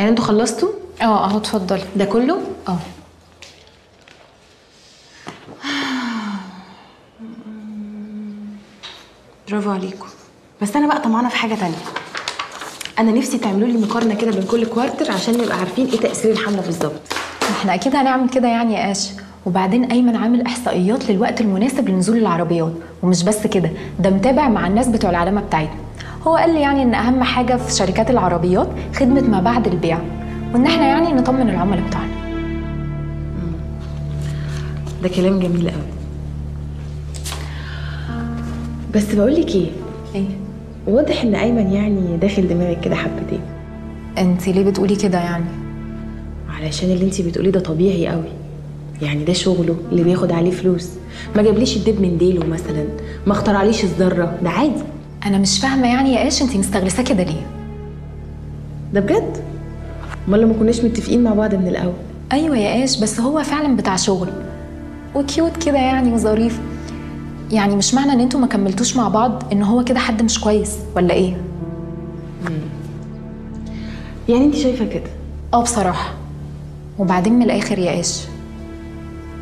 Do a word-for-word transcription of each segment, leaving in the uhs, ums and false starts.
يعني انتوا خلصتوا؟ اه اهو اتفضلي. ده كله؟ اه. برافو عليكم. بس انا بقى طمعانه في حاجه تانية. انا نفسي تعملوا لي مقارنه كده بين كل كوارتر عشان نبقى عارفين ايه تاثير الحمله بالظبط. احنا اكيد هنعمل كده يعني يا آش. وبعدين ايمن عامل احصائيات للوقت المناسب لنزول العربيات، ومش بس كده، ده متابع مع الناس بتوع العلامه بتاعتنا. هو قال لي يعني ان اهم حاجه في شركات العربيات خدمه ما بعد البيع، وان احنا يعني نطمن العملاء بتوعنا. ده كلام جميل قوي. بس بقول لك ايه؟ ايه؟ واضح ان ايمن يعني داخل دماغك كده حبتين. انت ليه بتقولي كده يعني؟ علشان اللي انت بتقوليه ده طبيعي قوي. يعني ده شغله اللي بياخد عليه فلوس، ما جابليش الدب من ديله مثلا، ما اخترعليش الذره، ده عادي. انا مش فاهمه يعني يا ايش انت مستغلسه كده ليه؟ ده بجد؟ امال ما كناش متفقين مع بعض من الاول؟ ايوه يا ايش، بس هو فعلا بتاع شغل وكيوت كده يعني وظريف. يعني مش معنى ان انتوا ما كملتوش مع بعض ان هو كده حد مش كويس ولا ايه؟ مم. يعني انت شايفه كده؟ اه بصراحه. وبعدين من الاخر يا ايش،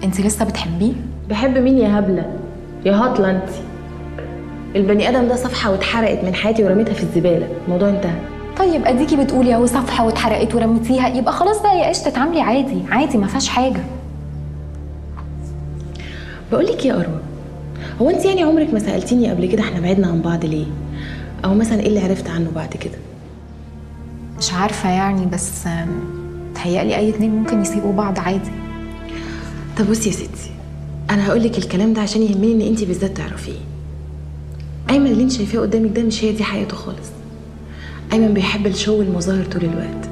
انت لسه بتحبيه؟ بحب مين يا هبله؟ يا هطله انت. البني ادم ده صفحه واتحرقت من حياتي ورميتها في الزباله، الموضوع انتهى. طيب اديكي بتقولي اهو صفحه واتحرقت ورميتيها، يبقى خلاص بقى يا ايش تتعاملي عادي عادي ما فيهاش حاجه. بقول لك يا اروى، هو انت يعني عمرك ما سالتيني قبل كده احنا بعدنا عن بعض ليه؟ او مثلا ايه اللي عرفت عنه بعد كده؟ مش عارفه يعني، بس تهيألي اي اتنين ممكن يسيبوا بعض عادي. طب بصي يا ستي، انا هقول لك الكلام ده عشان يهمني ان انت بالذات تعرفيه. ايمن اللي انت شايفاه قدامك ده مش هي دي حياته خالص. ايمن بيحب الشو والمظاهر طول الوقت،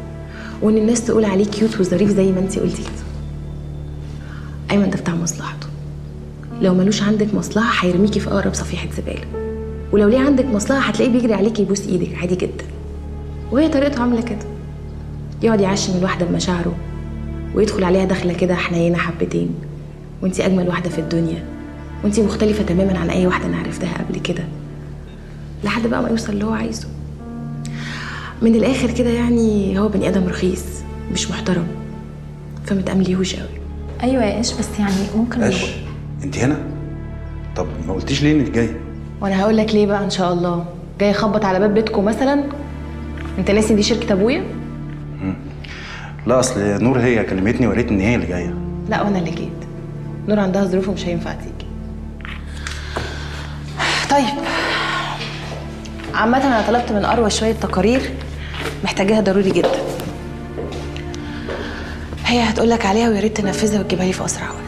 وان الناس تقول عليه كيوت وظريف زي ما انت قلتي كده. ايمن ده بتاع مصلحته، لو ملوش عندك مصلحه هيرميكي في اقرب صفيحه زباله، ولو ليه عندك مصلحه هتلاقيه بيجري عليكي يبوس ايدك عادي جدا، وهي طريقته عامله كده. يقعد يعشم الواحده بمشاعره ويدخل عليها دخله كده حنينه حبتين، وانت اجمل واحده في الدنيا، وانت مختلفه تماما عن اي واحده انا عرفتها قبل كده، لحد بقى ما يوصل اللي هو عايزه. من الاخر كده يعني هو بني ادم رخيص مش محترم، فما تامليهوش قوي. ايوه يا ايش، بس يعني ممكن ايش. انت هنا؟ طب ما قلتيش ليه انك جايه؟ وانا هقول لك ليه بقى ان شاء الله. جاي اخبط على باب بيتكم مثلا؟ انت ناسي دي شركه ابويا؟ لا اصل نور هي كلمتني وقالت ان هي اللي جايه. لا وانا اللي جيت. نور عندها ظروف ومش هينفع تيجي. طيب عامه انا طلبت من اروى شويه تقارير محتاجاها ضروري جدا، هي هتقول لك عليها ويا ريت تنفذها وتجيبها لي في اسرع وقت.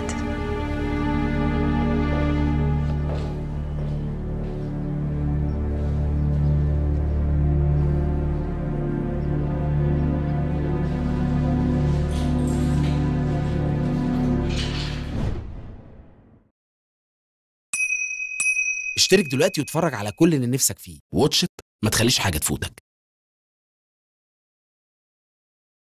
اشترك دلوقتي واتفرج على كل اللي نفسك فيه، واتش إت ما تخليش حاجة تفوتك.